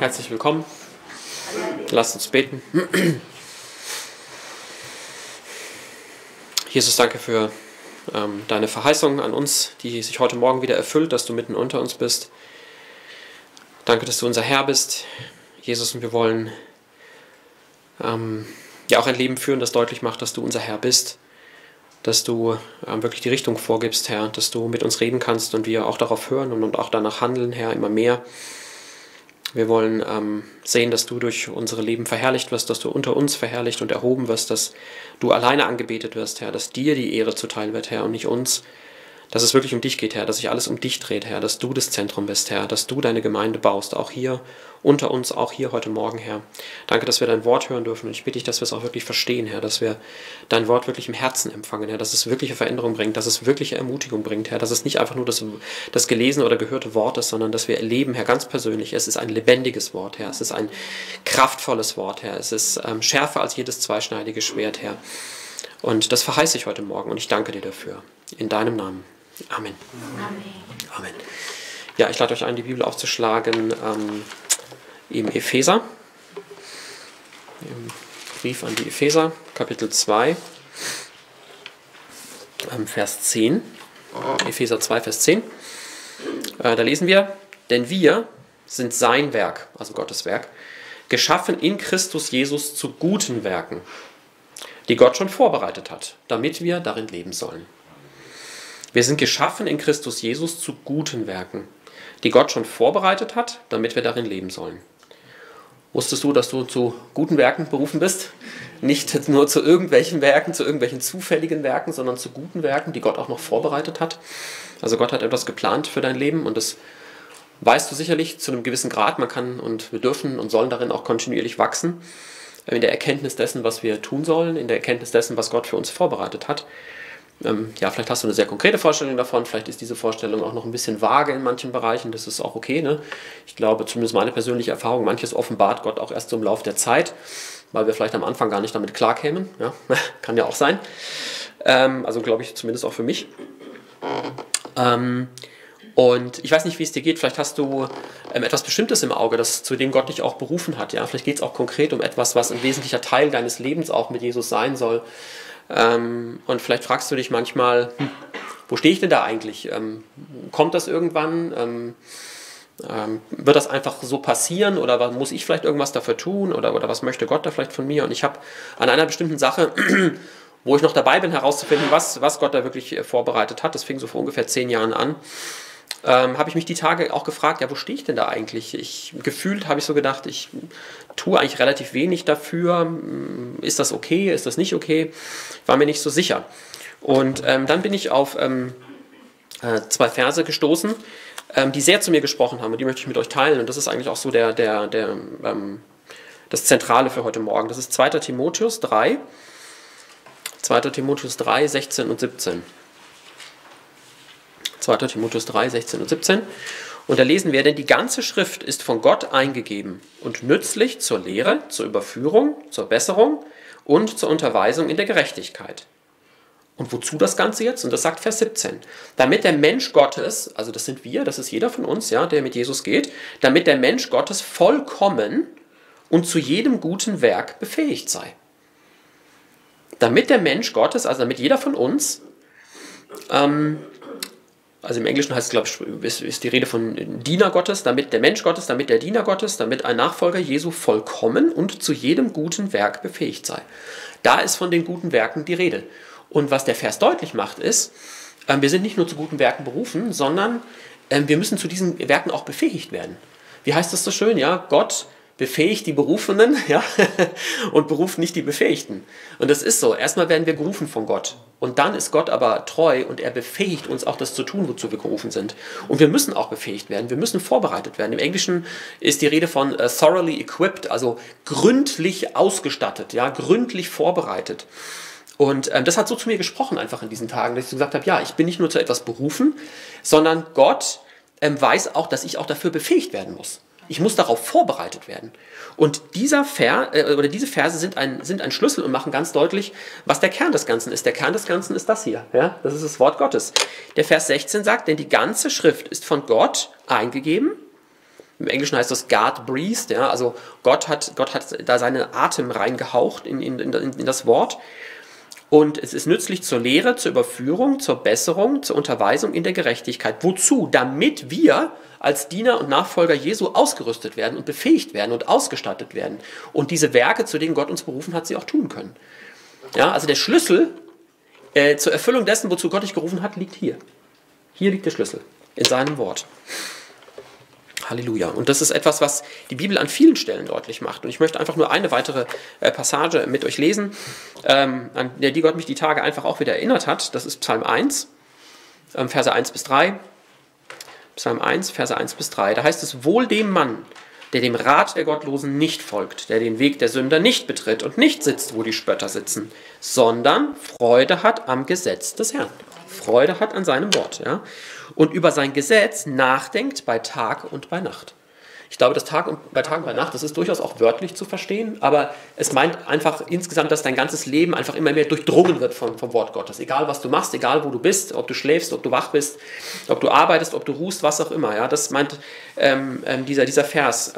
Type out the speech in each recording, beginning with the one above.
Herzlich willkommen. Lasst uns beten. Jesus, danke für deine Verheißung an uns, die sich heute Morgen wieder erfüllt, dass du mitten unter uns bist. Danke, dass du unser Herr bist, Jesus, und wir wollen ja auch ein Leben führen, das deutlich macht, dass du unser Herr bist, dass du wirklich die Richtung vorgibst, Herr, dass du mit uns reden kannst und wir auch darauf hören und auch danach handeln, Herr, immer mehr. Wir wollen sehen, dass du durch unsere Leben verherrlicht wirst, dass du unter uns verherrlicht und erhoben wirst, dass du alleine angebetet wirst, Herr, dass dir die Ehre zuteil wird, Herr, und nicht uns, dass es wirklich um dich geht, Herr, dass sich alles um dich dreht, Herr, dass du das Zentrum bist, Herr, dass du deine Gemeinde baust, auch hier unter uns, auch hier heute Morgen, Herr. Danke, dass wir dein Wort hören dürfen, und ich bitte dich, dass wir es auch wirklich verstehen, Herr, dass wir dein Wort wirklich im Herzen empfangen, Herr, dass es wirkliche Veränderung bringt, dass es wirkliche Ermutigung bringt, Herr, dass es nicht einfach nur das gelesene oder gehörte Wort ist, sondern dass wir erleben, Herr, ganz persönlich, es ist ein lebendiges Wort, Herr, es ist ein kraftvolles Wort, Herr, es ist schärfer als jedes zweischneidige Schwert, Herr. Und das verheiße ich heute Morgen und ich danke dir dafür. In deinem Namen. Amen. Amen. Amen. Ja, ich lade euch ein, die Bibel aufzuschlagen im Epheser. Im Brief an die Epheser, Kapitel 2, Vers 10. Epheser 2, Vers 10. Da lesen wir: Denn wir sind sein Werk, also Gottes Werk, geschaffen in Christus Jesus zu guten Werken, die Gott schon vorbereitet hat, damit wir darin leben sollen. Wir sind geschaffen in Christus Jesus zu guten Werken, die Gott schon vorbereitet hat, damit wir darin leben sollen. Wusstest du, dass du zu guten Werken berufen bist? Nicht nur zu irgendwelchen Werken, zu irgendwelchen zufälligen Werken, sondern zu guten Werken, die Gott auch noch vorbereitet hat. Also Gott hat etwas geplant für dein Leben und das weißt du sicherlich zu einem gewissen Grad. Man kann und wir dürfen und sollen darin auch kontinuierlich wachsen. In der Erkenntnis dessen, was wir tun sollen, in der Erkenntnis dessen, was Gott für uns vorbereitet hat. Ja, vielleicht hast du eine sehr konkrete Vorstellung davon, vielleicht ist diese Vorstellung auch noch ein bisschen vage in manchen Bereichen, das ist auch okay, ne? Ich glaube, zumindest meine persönliche Erfahrung, manches offenbart Gott auch erst so im Laufe der Zeit, weil wir vielleicht am Anfang gar nicht damit klarkämen, ja? Kann ja auch sein, also glaube ich zumindest auch für mich. Und ich weiß nicht, wie es dir geht, vielleicht hast du etwas Bestimmtes im Auge, zu dem Gott dich auch berufen hat. Ja? Vielleicht geht es auch konkret um etwas, was ein wesentlicher Teil deines Lebens auch mit Jesus sein soll. Und vielleicht fragst du dich manchmal, wo stehe ich denn da eigentlich? Kommt das irgendwann? Wird das einfach so passieren? Oder muss ich vielleicht irgendwas dafür tun? Oder was möchte Gott da vielleicht von mir? Und ich habe an einer bestimmten Sache... wo ich noch dabei bin, herauszufinden, was Gott da wirklich vorbereitet hat. Das fing so vor ungefähr 10 Jahren an. Habe ich mich die Tage auch gefragt, ja, wo stehe ich denn da eigentlich? Gefühlt habe ich so gedacht, ich tue eigentlich relativ wenig dafür. Ist das okay? Ist das nicht okay? War mir nicht so sicher. Und dann bin ich auf 2 Verse gestoßen, die sehr zu mir gesprochen haben und die möchte ich mit euch teilen. Und das ist eigentlich auch so das Zentrale für heute Morgen. Das ist 2. Timotheus 3. 2. Timotheus 3, 16 und 17. 2. Timotheus 3, 16 und 17. Und da lesen wir, denn die ganze Schrift ist von Gott eingegeben und nützlich zur Lehre, zur Überführung, zur Besserung und zur Unterweisung in der Gerechtigkeit. Und wozu das Ganze jetzt? Und das sagt Vers 17. Damit der Mensch Gottes, also das sind wir, das ist jeder von uns, ja, der mit Jesus geht, damit der Mensch Gottes vollkommen und zu jedem guten Werk befähigt sei. Damit der Mensch Gottes, also damit jeder von uns, also im Englischen heißt es, glaube ich, ist die Rede von Diener Gottes, damit der Mensch Gottes, damit der Diener Gottes, damit ein Nachfolger Jesu vollkommen und zu jedem guten Werk befähigt sei. Da ist von den guten Werken die Rede. Und was der Vers deutlich macht, ist, wir sind nicht nur zu guten Werken berufen, sondern wir müssen zu diesen Werken auch befähigt werden. Wie heißt das so schön? Ja, Gott befähigt die Berufenen, ja, und beruft nicht die Befähigten. Und das ist so. Erstmal werden wir gerufen von Gott. Und dann ist Gott aber treu und er befähigt uns auch das zu tun, wozu wir gerufen sind. Und wir müssen auch befähigt werden. Wir müssen vorbereitet werden. Im Englischen ist die Rede von thoroughly equipped, also gründlich ausgestattet, ja, gründlich vorbereitet. Und das hat so zu mir gesprochen einfach in diesen Tagen, dass ich so gesagt habe, ja, ich bin nicht nur zu etwas berufen, sondern Gott weiß auch, dass ich auch dafür befähigt werden muss. Ich muss darauf vorbereitet werden. Und diese Verse sind ein Schlüssel und machen ganz deutlich, was der Kern des Ganzen ist. Der Kern des Ganzen ist das hier. Ja? Das ist das Wort Gottes. Der Vers 16 sagt, denn die ganze Schrift ist von Gott eingegeben Im Englischen heißt das God breathed, ja, also Gott hat da seinen Atem reingehaucht in das Wort. Und es ist nützlich zur Lehre, zur Überführung, zur Besserung, zur Unterweisung in der Gerechtigkeit. Wozu? Damit wir als Diener und Nachfolger Jesu ausgerüstet werden und befähigt werden und ausgestattet werden. Und diese Werke, zu denen Gott uns berufen hat, sie auch tun können. Ja, also der Schlüssel zur Erfüllung dessen, wozu Gott dich gerufen hat, liegt hier. Hier liegt der Schlüssel, in seinem Wort. Halleluja. Und das ist etwas, was die Bibel an vielen Stellen deutlich macht. Und ich möchte einfach nur eine weitere Passage mit euch lesen, an der Gott mich die Tage einfach auch wieder erinnert hat. Das ist Psalm 1, Verse 1 bis 3. Psalm 1, Verse 1 bis 3. Da heißt es, wohl dem Mann, der dem Rat der Gottlosen nicht folgt, der den Weg der Sünder nicht betritt und nicht sitzt, wo die Spötter sitzen, sondern Freude hat am Gesetz des Herrn. Freude hat an seinem Wort, ja? Und über sein Gesetz nachdenkt bei Tag und bei Nacht. Ich glaube, das Tag und bei Nacht, das ist durchaus auch wörtlich zu verstehen, aber es meint einfach insgesamt, dass dein ganzes Leben einfach immer mehr durchdrungen wird vom Wort Gottes. Egal, was du machst, egal, wo du bist, ob du schläfst, ob du wach bist, ob du arbeitest, ob du ruhst, was auch immer. Ja? Das meint dieser Vers,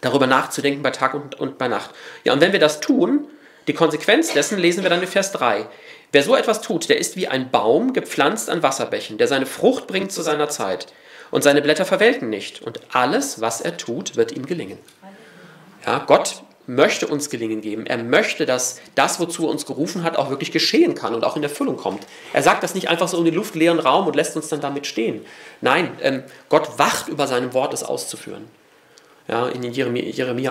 darüber nachzudenken bei Tag und bei Nacht. Ja, und wenn wir das tun, die Konsequenz dessen lesen wir dann in Vers 3. Wer so etwas tut, der ist wie ein Baum gepflanzt an Wasserbächen, der seine Frucht bringt zu seiner Zeit. Und seine Blätter verwelken nicht. Und alles, was er tut, wird ihm gelingen. Ja, Gott möchte uns Gelingen geben. Er möchte, dass das, wozu er uns gerufen hat, auch wirklich geschehen kann und auch in Erfüllung kommt. Er sagt das nicht einfach so in den luftleeren Raum und lässt uns dann damit stehen. Nein, Gott wacht über seinem Wort, es auszuführen. Ja, in Jeremia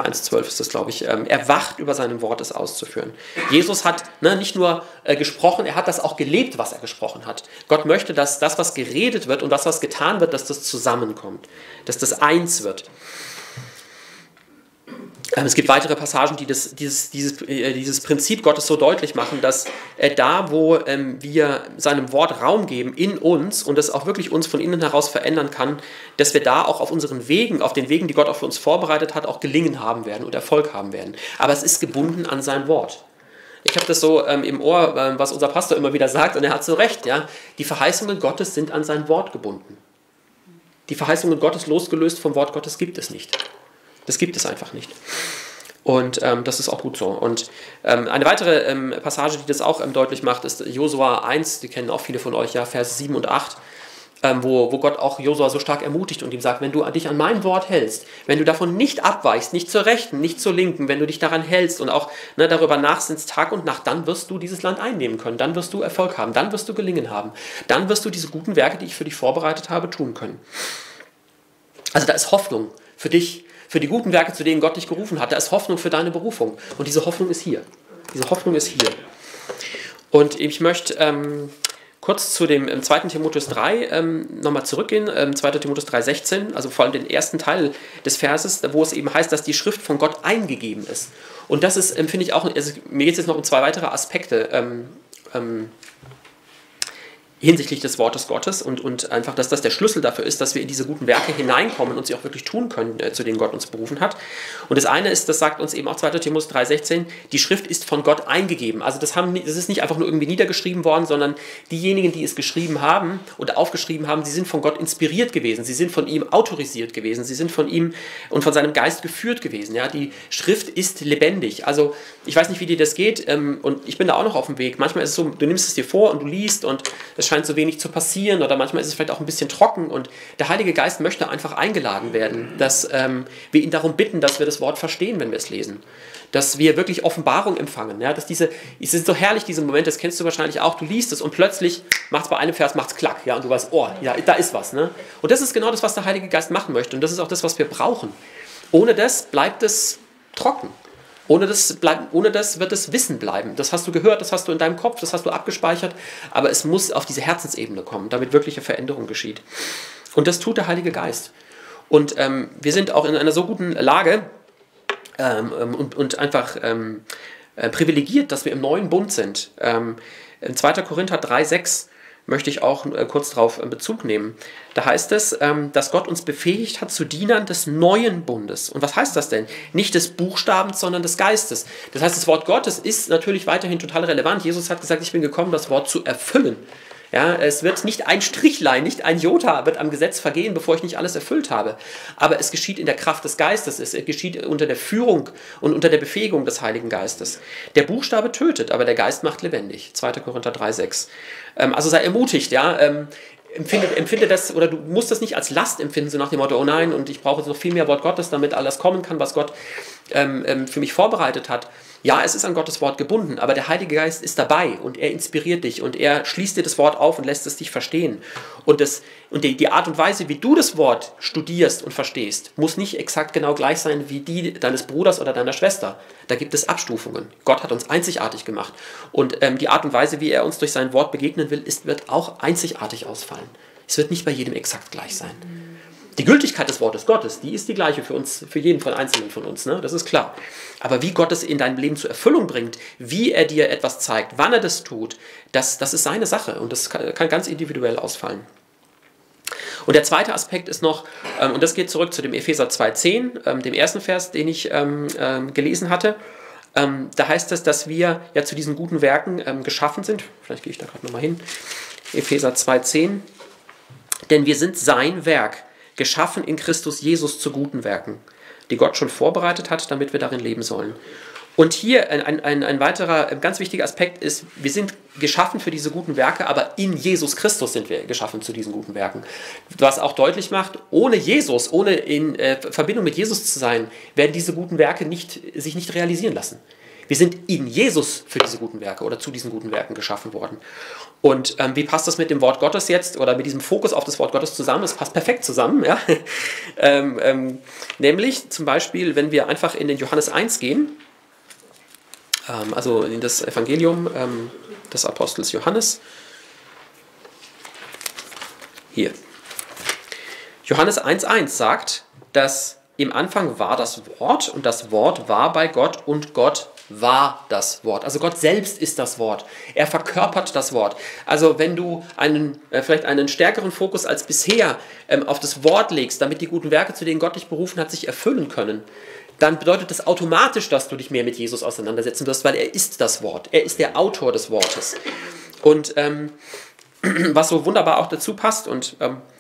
1,12 ist das, glaube ich. Er wacht über seinem Wort, es auszuführen. Jesus hat nicht nur gesprochen, er hat das auch gelebt, was er gesprochen hat. Gott möchte, dass das, was geredet wird und das, was getan wird, dass das zusammenkommt. Dass das eins wird. Es gibt weitere Passagen, die dieses Prinzip Gottes so deutlich machen, dass da, wo wir seinem Wort Raum geben in uns und es auch wirklich uns von innen heraus verändern kann, dass wir da auch auf unseren Wegen, auf den Wegen, die Gott auch für uns vorbereitet hat, auch Gelingen haben werden und Erfolg haben werden. Aber es ist gebunden an sein Wort. Ich habe das so im Ohr, was unser Pastor immer wieder sagt, und er hat so recht, ja? Die Verheißungen Gottes sind an sein Wort gebunden. Die Verheißungen Gottes losgelöst vom Wort Gottes gibt es nicht. Das gibt es einfach nicht. Und das ist auch gut so. Und eine weitere Passage, die das auch deutlich macht, ist Josua 1, die kennen auch viele von euch, ja, Verse 7 und 8, wo Gott auch Josua so stark ermutigt und ihm sagt, wenn du dich an mein Wort hältst, wenn du davon nicht abweichst, nicht zur Rechten, nicht zur Linken, wenn du dich daran hältst und auch darüber nachsinnst Tag und Nacht, dann wirst du dieses Land einnehmen können, dann wirst du Erfolg haben, dann wirst du Gelingen haben, dann wirst du diese guten Werke, die ich für dich vorbereitet habe, tun können. Also da ist Hoffnung für dich, für die guten Werke, zu denen Gott dich gerufen hat. Da ist Hoffnung für deine Berufung. Und diese Hoffnung ist hier. Diese Hoffnung ist hier. Und ich möchte kurz zu dem 2. Timotheus 3 nochmal zurückgehen. 2. Timotheus 3,16, also vor allem den ersten Teil des Verses, wo es eben heißt, dass die Schrift von Gott eingegeben ist. Und das ist, finde ich auch, also mir geht es jetzt noch um zwei weitere Aspekte hinsichtlich des Wortes Gottes und einfach, dass das der Schlüssel dafür ist, dass wir in diese guten Werke hineinkommen und sie auch wirklich tun können, zu denen Gott uns berufen hat. Und das eine ist, das sagt uns eben auch 2. Timotheus 3,16, die Schrift ist von Gott eingegeben. Also das ist nicht einfach nur irgendwie niedergeschrieben worden, sondern diejenigen, die es geschrieben haben und aufgeschrieben haben, sie sind von Gott inspiriert gewesen, sie sind von ihm autorisiert gewesen, sie sind von ihm und von seinem Geist geführt gewesen. Ja, die Schrift ist lebendig. Also ich weiß nicht, wie dir das geht, und ich bin da auch noch auf dem Weg. Manchmal ist es so, du nimmst es dir vor und du liest und es scheint so wenig zu passieren oder manchmal ist es vielleicht auch ein bisschen trocken und der Heilige Geist möchte einfach eingeladen werden, dass wir ihn darum bitten, dass wir das Wort verstehen, wenn wir es lesen. Dass wir wirklich Offenbarung empfangen. Ja? Dass es sind so herrlich, diese Momente, das kennst du wahrscheinlich auch, du liest es und plötzlich macht es bei einem Vers, macht's klack, ja, und du weißt, oh, ja, da ist was. Ne? Und das ist genau das, was der Heilige Geist machen möchte und das ist auch das, was wir brauchen. Ohne das bleibt es trocken. Ohne das wird es Wissen bleiben. Das hast du gehört, das hast du in deinem Kopf, das hast du abgespeichert. Aber es muss auf diese Herzensebene kommen, damit wirkliche Veränderung geschieht. Und das tut der Heilige Geist. Und wir sind auch in einer so guten Lage und einfach privilegiert, dass wir im neuen Bund sind. In 2. Korinther 3,6 möchte ich auch kurz darauf Bezug nehmen. Da heißt es, dass Gott uns befähigt hat zu Dienern des neuen Bundes. Und was heißt das denn? Nicht des Buchstabens, sondern des Geistes. Das heißt, das Wort Gottes ist natürlich weiterhin total relevant. Jesus hat gesagt, ich bin gekommen, das Wort zu erfüllen. Ja, es wird nicht ein Strichlein, nicht ein Jota wird am Gesetz vergehen, bevor ich nicht alles erfüllt habe. Aber es geschieht in der Kraft des Geistes, es geschieht unter der Führung und unter der Befähigung des Heiligen Geistes. Der Buchstabe tötet, aber der Geist macht lebendig. 2. Korinther 3,6. Also sei ermutigt, ja. Empfinde das, oder du musst das nicht als Last empfinden, so nach dem Motto, oh nein, und ich brauche jetzt noch viel mehr Wort Gottes, damit alles kommen kann, was Gott für mich vorbereitet hat. Ja, es ist an Gottes Wort gebunden, aber der Heilige Geist ist dabei und er inspiriert dich und er schließt dir das Wort auf und lässt es dich verstehen. Und die Art und Weise, wie du das Wort studierst und verstehst, muss nicht exakt genau gleich sein wie die deines Bruders oder deiner Schwester. Da gibt es Abstufungen. Gott hat uns einzigartig gemacht. Und die Art und Weise, wie er uns durch sein Wort begegnen will, wird auch einzigartig ausfallen. Es wird nicht bei jedem exakt gleich sein. Die Gültigkeit des Wortes Gottes, die ist die gleiche für uns, für jeden von Einzelnen von uns, ne? Das ist klar. Aber wie Gott es in deinem Leben zur Erfüllung bringt, wie er dir etwas zeigt, wann er das tut, das ist seine Sache und das kann ganz individuell ausfallen. Und der zweite Aspekt ist noch, und das geht zurück zu dem Epheser 2,10, dem ersten Vers, den ich gelesen hatte. Da heißt es, dass wir ja zu diesen guten Werken geschaffen sind. Vielleicht gehe ich da gerade nochmal hin. Epheser 2,10. Denn wir sind sein Werk, geschaffen in Christus Jesus zu guten Werken, die Gott schon vorbereitet hat, damit wir darin leben sollen. Und hier ein weiterer ganz wichtiger Aspekt ist, wir sind geschaffen für diese guten Werke, aber in Jesus Christus sind wir geschaffen zu diesen guten Werken. Was auch deutlich macht, ohne Jesus, ohne in Verbindung mit Jesus zu sein, werden diese guten Werke sich nicht realisieren lassen. Wir sind in Jesus für diese guten Werke oder zu diesen guten Werken geschaffen worden. Und wie passt das mit dem Wort Gottes jetzt oder mit diesem Fokus auf das Wort Gottes zusammen? Es passt perfekt zusammen. Ja? Nämlich zum Beispiel, wenn wir einfach in den Johannes 1 gehen, also in das Evangelium des Apostels Johannes. Hier. Johannes 1,1 sagt, dass im Anfang war das Wort und das Wort war bei Gott und Gott war das Wort. Also Gott selbst ist das Wort. Er verkörpert das Wort. Also wenn du vielleicht einen stärkeren Fokus als bisher auf das Wort legst, damit die guten Werke, zu denen Gott dich berufen hat, sich erfüllen können, dann bedeutet das automatisch, dass du dich mehr mit Jesus auseinandersetzen wirst, weil er ist das Wort. Er ist der Autor des Wortes. Und was so wunderbar auch dazu passt und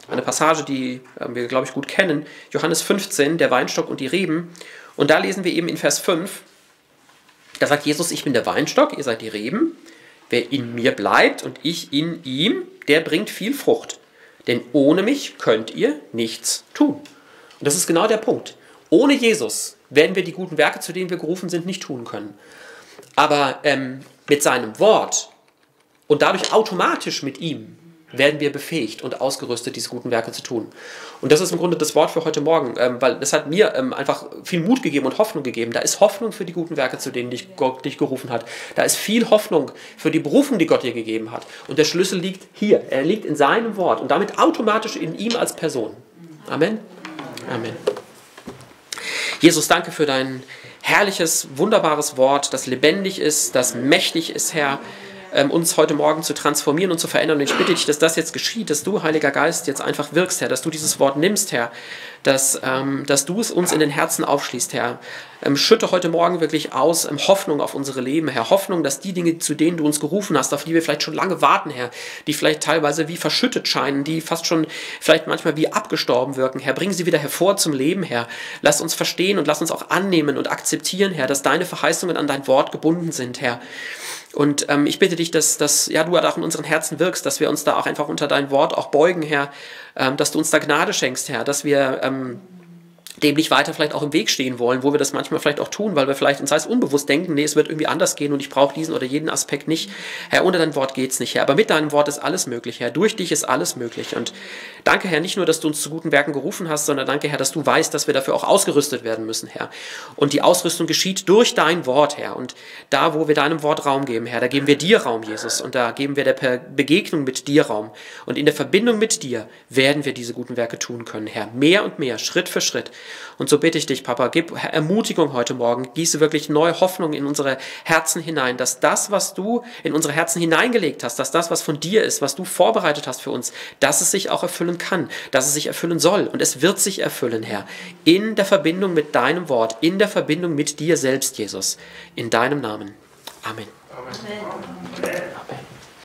eine Passage, die wir, glaube ich, gut kennen, Johannes 15, der Weinstock und die Reben. Und da lesen wir eben in Vers 5, da sagt Jesus, ich bin der Weinstock, ihr seid die Reben. Wer in mir bleibt und ich in ihm, der bringt viel Frucht. Denn ohne mich könnt ihr nichts tun. Und das ist genau der Punkt. Ohne Jesus werden wir die guten Werke, zu denen wir gerufen sind, nicht tun können. Aber mit seinem Wort und dadurch automatisch mit ihm werden wir befähigt und ausgerüstet, diese guten Werke zu tun. Und das ist im Grunde das Wort für heute Morgen, weil das hat mir einfach viel Mut gegeben und Hoffnung gegeben. Da ist Hoffnung für die guten Werke, zu denen Gott dich gerufen hat. Da ist viel Hoffnung für die Berufung, die Gott dir gegeben hat. Und der Schlüssel liegt hier. Er liegt in seinem Wort und damit automatisch in ihm als Person. Amen? Amen. Jesus, danke für dein herrliches, wunderbares Wort, das lebendig ist, das mächtig ist, Herr, uns heute Morgen zu transformieren und zu verändern. Und ich bitte dich, dass das jetzt geschieht, dass du, Heiliger Geist, jetzt einfach wirkst, Herr, dass du dieses Wort nimmst, Herr, dass du es uns in den Herzen aufschließt, Herr. Schütte heute Morgen wirklich aus Hoffnung auf unsere Leben, Herr. Hoffnung, dass die Dinge, zu denen du uns gerufen hast, auf die wir vielleicht schon lange warten, Herr, die vielleicht teilweise wie verschüttet scheinen, die fast schon vielleicht manchmal wie abgestorben wirken, Herr, bring sie wieder hervor zum Leben, Herr. Lass uns verstehen und lass uns auch annehmen und akzeptieren, Herr, dass deine Verheißungen an dein Wort gebunden sind, Herr. Und ich bitte dich, dass du auch in unseren Herzen wirkst, dass wir uns da auch einfach unter dein Wort auch beugen, Herr, dass du uns da Gnade schenkst, Herr, dass wir dem nicht weiter vielleicht auch im Weg stehen wollen, wo wir das manchmal vielleicht auch tun, weil wir vielleicht uns heißt unbewusst denken, nee, es wird irgendwie anders gehen und ich brauche diesen oder jeden Aspekt nicht. Herr, ohne dein Wort geht's nicht, Herr, aber mit deinem Wort ist alles möglich, Herr, durch dich ist alles möglich. Und danke, Herr, nicht nur, dass du uns zu guten Werken gerufen hast, sondern danke, Herr, dass du weißt, dass wir dafür auch ausgerüstet werden müssen, Herr. Und die Ausrüstung geschieht durch dein Wort, Herr. Und da, wo wir deinem Wort Raum geben, Herr, da geben wir dir Raum, Jesus, und da geben wir der Begegnung mit dir Raum. Und in der Verbindung mit dir werden wir diese guten Werke tun können, Herr, mehr und mehr, Schritt für Schritt. Und so bitte ich dich, Papa, gib Ermutigung heute Morgen, gieße wirklich neue Hoffnung in unsere Herzen hinein, dass das, was du in unsere Herzen hineingelegt hast, dass das, was von dir ist, was du vorbereitet hast für uns, dass es sich auch erfüllen kann, dass es sich erfüllen soll und es wird sich erfüllen, Herr, in der Verbindung mit deinem Wort, in der Verbindung mit dir selbst, Jesus, in deinem Namen. Amen. Amen. Amen.